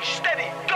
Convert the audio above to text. steady.